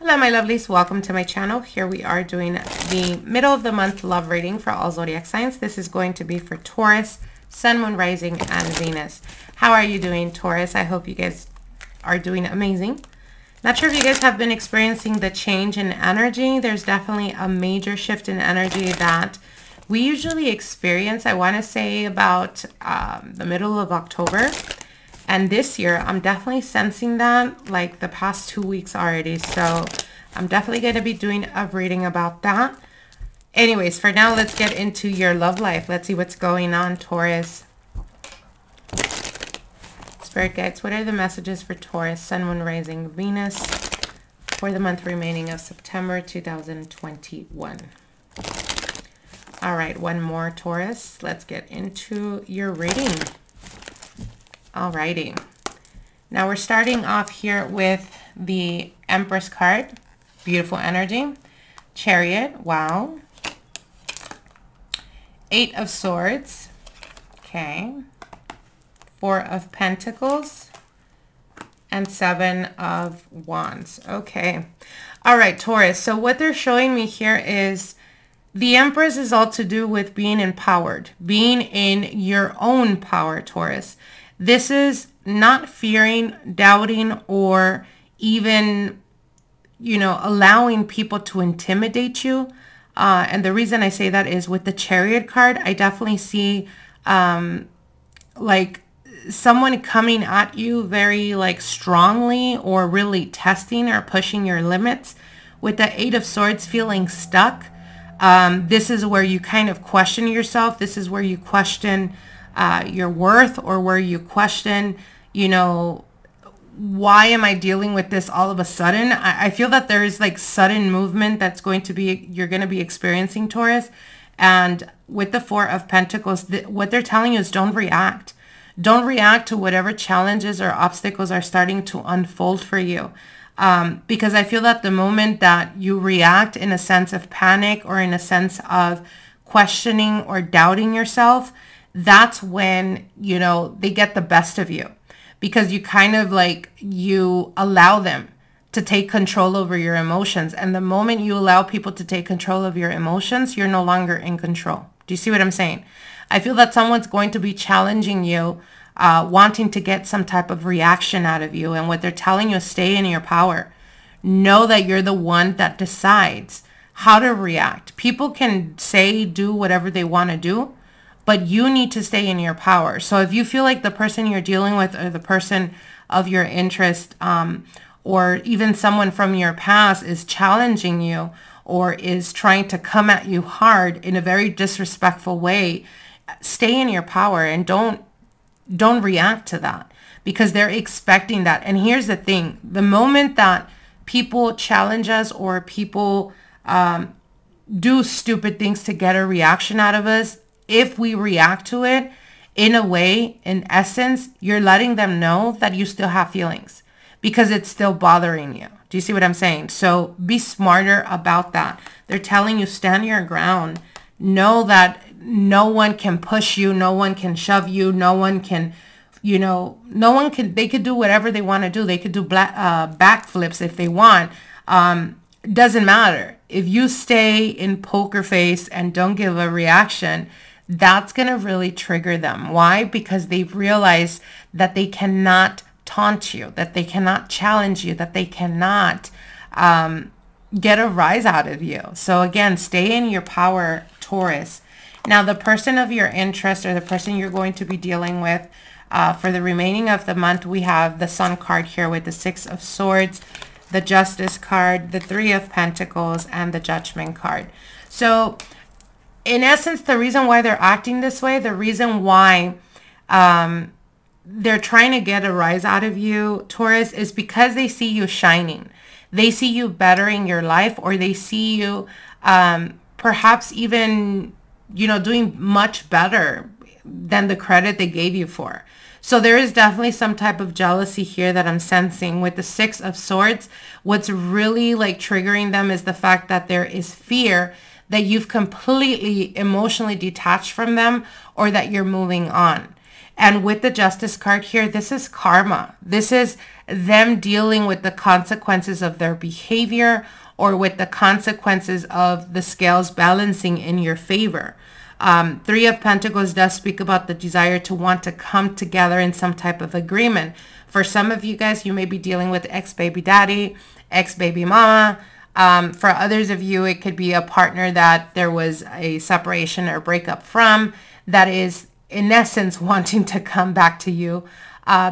Hello my lovelies, welcome to my channel. Here we are doing the middle of the month love reading for all zodiac signs. This is going to be for Taurus, Sun, Moon, Rising, and Venus. How are you doing, Taurus? I hope you guys are doing amazing. Not sure if you guys have been experiencing the change in energy. There's definitely a major shift in energy that we usually experience, I want to say about the middle of October. And this year, I'm definitely sensing that like the past 2 weeks already. So I'm definitely going to be doing a reading about that. Anyways, for now, let's get into your love life. Let's see what's going on, Taurus. Spirit guides, what are the messages for Taurus, Sun, Moon, Rising, Venus for the month remaining of September 2021? All right, one more, Taurus. Let's get into your reading. Alrighty, now we're starting off here with the Empress card. Beautiful energy. Chariot, wow. Eight of Swords, okay. Four of Pentacles, and Seven of Wands, okay. Alright, Taurus, so what they're showing me here is the Empress is all to do with being empowered, being in your own power, Taurus. This is not fearing, doubting, or even, you know, allowing people to intimidate you. And the reason I say that is with the Chariot card, I definitely see like someone coming at you very like strongly or really testing or pushing your limits. With the Eight of Swords, feeling stuck. This is where you kind of question yourself. This is where you question your worth, or where you question, you know, why am I dealing with this all of a sudden? I feel that there is like sudden movement that's going to be, you're going to be experiencing, Taurus. And with the Four of Pentacles, what they're telling you is don't react. Don't react to whatever challenges or obstacles are starting to unfold for you. Because I feel that the moment that you react in a sense of panic or in a sense of questioning or doubting yourself, that's when, you know, they get the best of you, because you kind of like, you allow them to take control over your emotions. And the moment you allow people to take control of your emotions, you're no longer in control. Do you see what I'm saying? I feel that someone's going to be challenging you, wanting to get some type of reaction out of you. And what they're telling you is stay in your power. Know that you're the one that decides how to react. People can say, do whatever they want to do, but you need to stay in your power. So if you feel like the person you're dealing with, or the person of your interest, or even someone from your past is challenging you or is trying to come at you hard in a very disrespectful way, stay in your power and don't react to that, because they're expecting that. And here's the thing, the moment that people challenge us or people do stupid things to get a reaction out of us, if we react to it, in a way, in essence, you're letting them know that you still have feelings, because it's still bothering you. Do you see what I'm saying? So be smarter about that. They're telling you stand your ground. Know that no one can push you. No one can shove you. No one can, you know, no one can, they could do whatever they want to do. They could do backflips if they want. Doesn't matter. If you stay in poker face and don't give a reaction, that's going to really trigger them. Why? Because they've realized that they cannot taunt you, that they cannot challenge you, that they cannot get a rise out of you. So again, stay in your power, Taurus. Now, the person of your interest, or the person you're going to be dealing with for the remaining of the month, we have the Sun card here with the Six of Swords, the Justice card, the Three of Pentacles, and the Judgment card. So in essence, the reason why they're acting this way, the reason why they're trying to get a rise out of you, Taurus, is because they see you shining. They see you bettering your life, or they see you perhaps even, you know, doing much better than the credit they gave you for. So there is definitely some type of jealousy here that I'm sensing. With the Six of Swords, what's really like triggering them is the fact that there is fear that you've completely emotionally detached from them, or that you're moving on. And with the Justice card here, this is karma. This is them dealing with the consequences of their behavior, or with the consequences of the scales balancing in your favor. Three of Pentacles does speak about the desire to want to come together in some type of agreement. For some of you guys, you may be dealing with ex-baby daddy, ex-baby mama. For others of you, it could be a partner that there was a separation or breakup from, that is in essence wanting to come back to you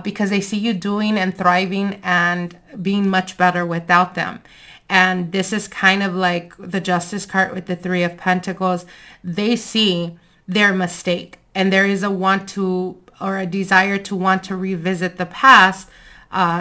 because they see you doing and thriving and being much better without them. And this is kind of like the Justice card with the Three of Pentacles. They see their mistake, and there is a want to, or a desire to want to revisit the past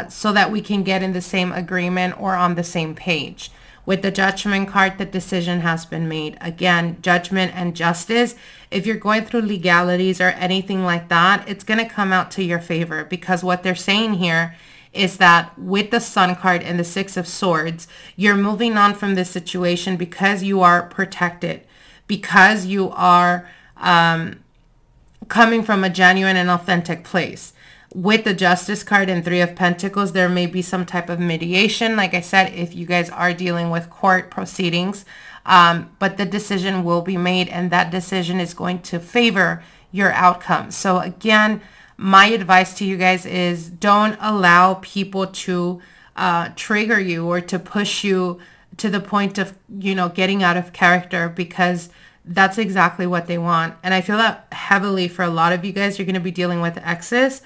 so that we can get in the same agreement or on the same page. With the Judgment card, the decision has been made. Again, judgment and justice. If you're going through legalities or anything like that, it's going to come out to your favor, because what they're saying here is that with the Sun card and the Six of Swords, you're moving on from this situation because you are protected, because you are coming from a genuine and authentic place. With the Justice card and Three of Pentacles, there may be some type of mediation. Like I said, if you guys are dealing with court proceedings, but the decision will be made, and that decision is going to favor your outcome. So again, my advice to you guys is don't allow people to trigger you or to push you to the point of, you know, getting out of character, because that's exactly what they want. And I feel that heavily for a lot of you guys. You're going to be dealing with exes,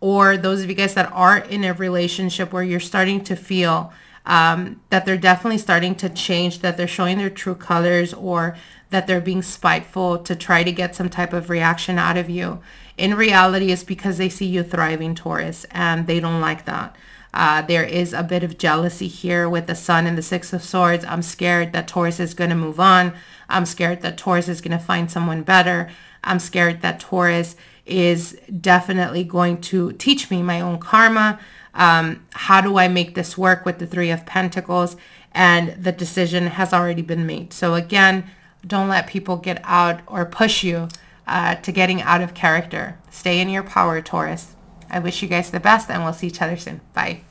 or those of you guys that are in a relationship where you're starting to feel that they're definitely starting to change, that they're showing their true colors, or that they're being spiteful to try to get some type of reaction out of you. In reality, it's because they see you thriving, Taurus, and they don't like that. There is a bit of jealousy here with the Sun and the Six of Swords. I'm scared that Taurus is going to move on. I'm scared that Taurus is going to find someone better. I'm scared that Taurus is definitely going to teach me my own karma. How do I make this work with the Three of Pentacles? And the decision has already been made. So again, don't let people get out or push you to getting out of character. Stay in your power, Taurus. I wish you guys the best, and we'll see each other soon. Bye.